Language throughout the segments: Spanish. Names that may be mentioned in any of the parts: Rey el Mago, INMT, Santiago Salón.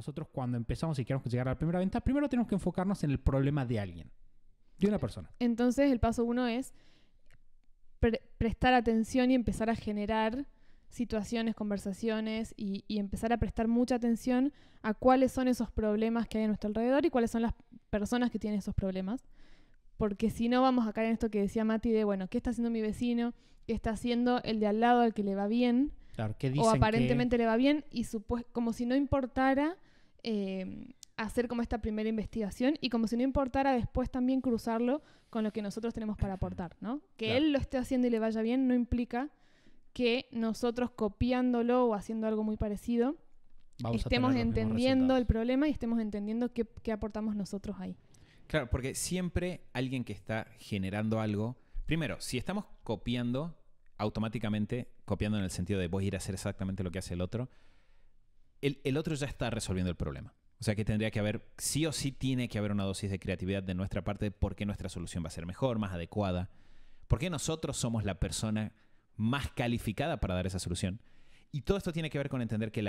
Nosotros cuando empezamos y queremos llegar a la primera venta, primero tenemos que enfocarnos en el problema de alguien, de una persona. Entonces el paso uno es prestar atención y empezar a generar situaciones, conversaciones y empezar a prestar mucha atención a cuáles son esos problemas que hay a nuestro alrededor y cuáles son las personas que tienen esos problemas. Porque si no vamos a caer en esto que decía Mati de, bueno, ¿qué está haciendo mi vecino? ¿Qué está haciendo el de al lado al que le va bien? Claro, ¿qué dicen o aparentemente que... le va bien? Y como si no importara hacer como esta primera investigación y como si no importara después también cruzarlo con lo que nosotros tenemos para aportar, ¿no? Que claro, él lo esté haciendo y le vaya bien no implica que nosotros copiándolo o haciendo algo muy parecido estemos entendiendo el problema y estemos entendiendo qué aportamos nosotros ahí. Claro, porque siempre alguien que está generando algo... Primero, si estamos copiando, automáticamente, copiando en el sentido de voy a ir a hacer exactamente lo que hace el otro, el otro ya está resolviendo el problema. O sea que tendría que haber, sí o sí tiene que haber una dosis de creatividad de nuestra parte porque nuestra solución va a ser mejor, más adecuada. Porque nosotros somos la persona más calificada para dar esa solución. Y todo esto tiene que ver con entender que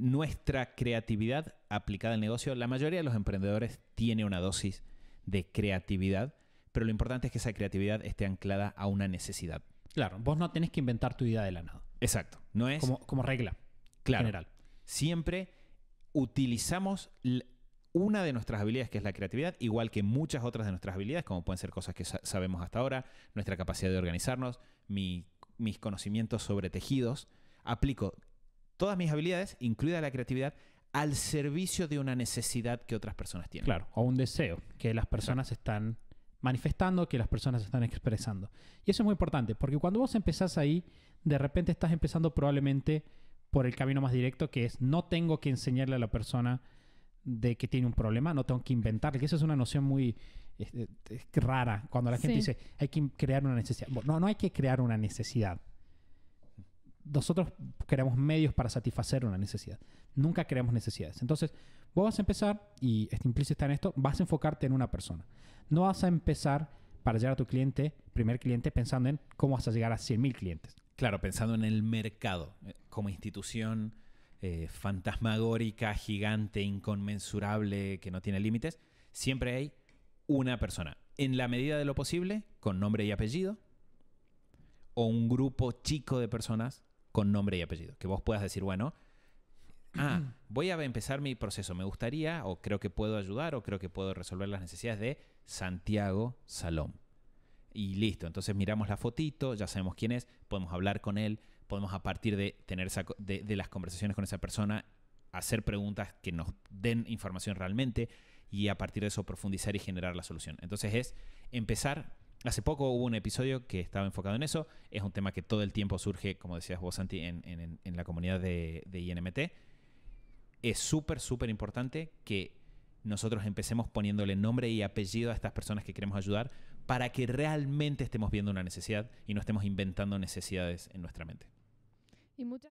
nuestra creatividad aplicada al negocio, la mayoría de los emprendedores tiene una dosis de creatividad, pero lo importante es que esa creatividad esté anclada a una necesidad. Claro, vos no tenés que inventar tu idea de la nada. Exacto. No es como regla general. Siempre utilizamos una de nuestras habilidades, que es la creatividad, igual que muchas otras de nuestras habilidades, como pueden ser cosas que sabemos hasta ahora, nuestra capacidad de organizarnos, mis conocimientos sobre tejidos. Aplico todas mis habilidades, incluida la creatividad, al servicio de una necesidad que otras personas tienen. Claro, o un deseo que las personas están manifestando, que las personas están expresando. Y eso es muy importante, porque cuando vos empezás ahí, de repente estás empezando probablemente por el camino más directo, que es no tengo que enseñarle a la persona de que tiene un problema, no tengo que inventarle, que eso es una noción muy rara. Cuando la gente dice, hay que crear una necesidad. No, no hay que crear una necesidad. Nosotros creamos medios para satisfacer una necesidad. Nunca creamos necesidades. Entonces, vos vas a empezar, y este implícito está en esto, vas a enfocarte en una persona. No vas a empezar para llegar a tu cliente, primer cliente, pensando en cómo vas a llegar a 100.000 clientes. Claro, pensando en el mercado como institución fantasmagórica, gigante, inconmensurable, que no tiene límites. Siempre hay una persona. En la medida de lo posible, con nombre y apellido, o un grupo chico de personas con nombre y apellido. Que vos puedas decir, bueno, voy a empezar mi proceso. Me gustaría, o creo que puedo ayudar, o creo que puedo resolver las necesidades de Santiago Salón. Y listo. Entonces miramos la fotito, ya sabemos quién es, podemos hablar con él, podemos a partir de tener de las conversaciones con esa persona, hacer preguntas que nos den información realmente y a partir de eso profundizar y generar la solución. Entonces es empezar... Hace poco hubo un episodio que estaba enfocado en eso. Es un tema que todo el tiempo surge, como decías vos, Santi, en la comunidad de INMT. Es súper, súper importante que nosotros empecemos poniéndole nombre y apellido a estas personas que queremos ayudar para que realmente estemos viendo una necesidad y no estemos inventando necesidades en nuestra mente. Y muchas